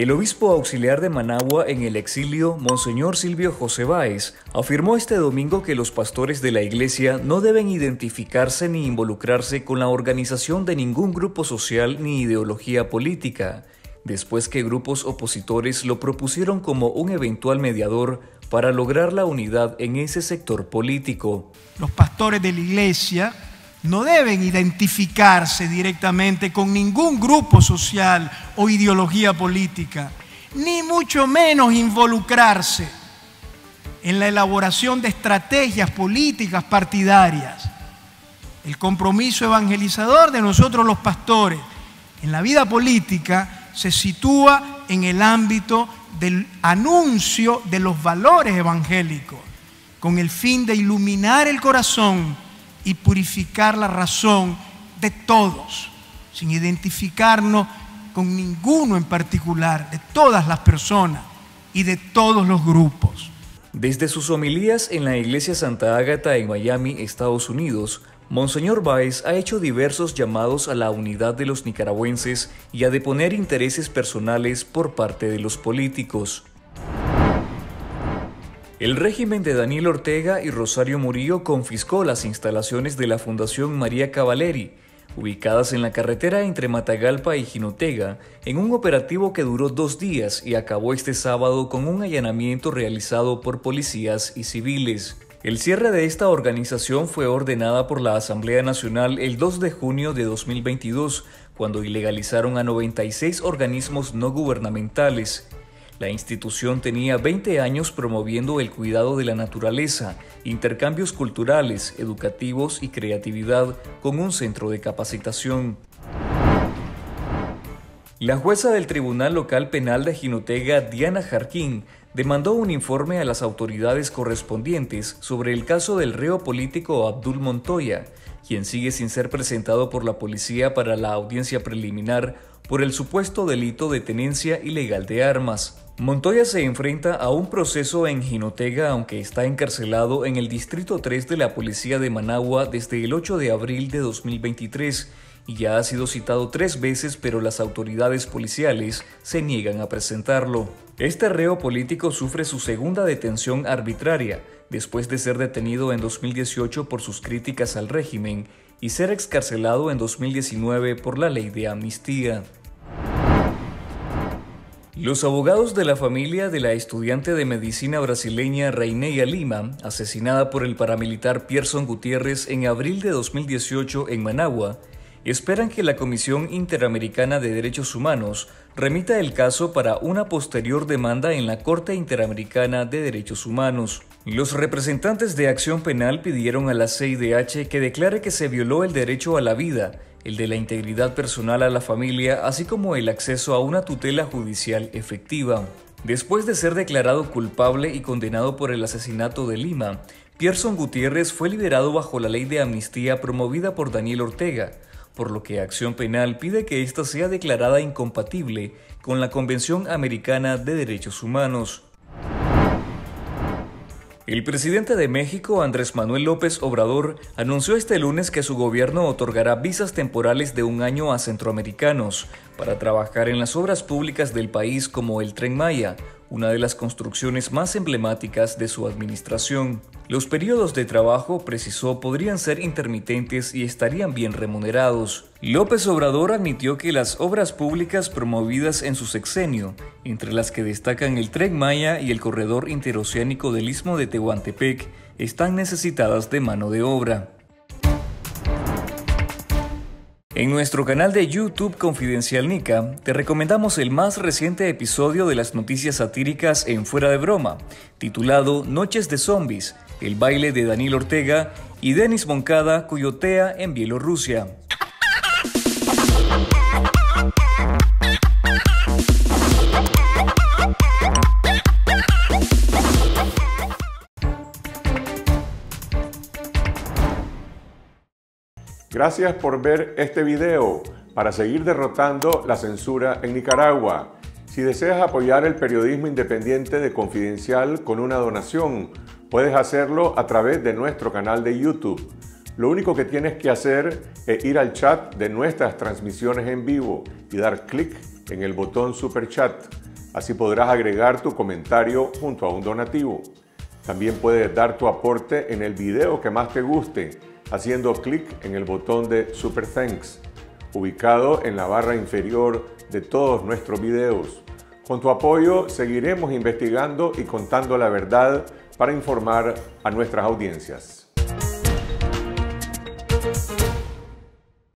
El obispo auxiliar de Managua en el exilio, Monseñor Silvio José Báez, afirmó este domingo que los pastores de la Iglesia no deben identificarse ni involucrarse con la organización de ningún grupo social ni ideología política, después que grupos opositores lo propusieron como un eventual mediador para lograr la unidad en ese sector político. Los pastores de la Iglesia no deben identificarse directamente con ningún grupo social o ideología política, ni mucho menos involucrarse en la elaboración de estrategias políticas partidarias. El compromiso evangelizador de nosotros los pastores en la vida política se sitúa en el ámbito del anuncio de los valores evangélicos, con el fin de iluminar el corazón y purificar la razón de todos, sin identificarnos con ninguno en particular, de todas las personas y de todos los grupos. Desde sus homilías en la Iglesia Santa Ágata en Miami, Estados Unidos, Monseñor Báez ha hecho diversos llamados a la unidad de los nicaragüenses y a deponer intereses personales por parte de los políticos. El régimen de Daniel Ortega y Rosario Murillo confiscó las instalaciones de la Fundación María Cavalleri, ubicadas en la carretera entre Matagalpa y Jinotega, en un operativo que duró 2 días y acabó este sábado con un allanamiento realizado por policías y civiles. El cierre de esta organización fue ordenada por la Asamblea Nacional el 2 de junio de 2022, cuando ilegalizaron a 96 organismos no gubernamentales. La institución tenía 20 años promoviendo el cuidado de la naturaleza, intercambios culturales, educativos y creatividad con un centro de capacitación. La jueza del Tribunal Local Penal de Jinotega, Diana Jarquín, demandó un informe a las autoridades correspondientes sobre el caso del reo político Abdul Montoya, quien sigue sin ser presentado por la policía para la audiencia preliminar por el supuesto delito de tenencia ilegal de armas. Montoya se enfrenta a un proceso en Jinotega, aunque está encarcelado en el Distrito 3 de la Policía de Managua desde el 8 de abril de 2023 y ya ha sido citado 3 veces, pero las autoridades policiales se niegan a presentarlo. Este reo político sufre su segunda detención arbitraria, después de ser detenido en 2018 por sus críticas al régimen y ser excarcelado en 2019 por la ley de amnistía. Los abogados de la familia de la estudiante de medicina brasileña Raynéia Lima, asesinada por el paramilitar Pierson Gutiérrez en abril de 2018 en Managua, esperan que la Comisión Interamericana de Derechos Humanos remita el caso para una posterior demanda en la Corte Interamericana de Derechos Humanos. Los representantes de Acción Penal pidieron a la CIDH que declare que se violó el derecho a la vida, el de la integridad personal a la familia, así como el acceso a una tutela judicial efectiva. Después de ser declarado culpable y condenado por el asesinato de Lima, Pierson Gutiérrez fue liberado bajo la ley de amnistía promovida por Daniel Ortega, por lo que Acción Penal pide que ésta sea declarada incompatible con la Convención Americana de Derechos Humanos. El presidente de México, Andrés Manuel López Obrador, anunció este lunes que su gobierno otorgará visas temporales de 1 año a centroamericanos para trabajar en las obras públicas del país como el Tren Maya, una de las construcciones más emblemáticas de su administración. Los periodos de trabajo, precisó, podrían ser intermitentes y estarían bien remunerados. López Obrador admitió que las obras públicas promovidas en su sexenio, entre las que destacan el Tren Maya y el Corredor Interoceánico del Istmo de Tehuantepec, están necesitadas de mano de obra. En nuestro canal de YouTube Confidencial Nica, te recomendamos el más reciente episodio de las noticias satíricas en Fuera de Broma, titulado Noches de Zombies, el baile de Daniel Ortega y Denis Moncada coyotea en Bielorrusia. Gracias por ver este video para seguir derrotando la censura en Nicaragua. Si deseas apoyar el periodismo independiente de Confidencial con una donación, puedes hacerlo a través de nuestro canal de YouTube. Lo único que tienes que hacer es ir al chat de nuestras transmisiones en vivo y dar clic en el botón Super Chat. Así podrás agregar tu comentario junto a un donativo. También puedes dar tu aporte en el video que más te guste, haciendo clic en el botón de Super Thanks, ubicado en la barra inferior de todos nuestros videos. Con tu apoyo seguiremos investigando y contando la verdad para informar a nuestras audiencias.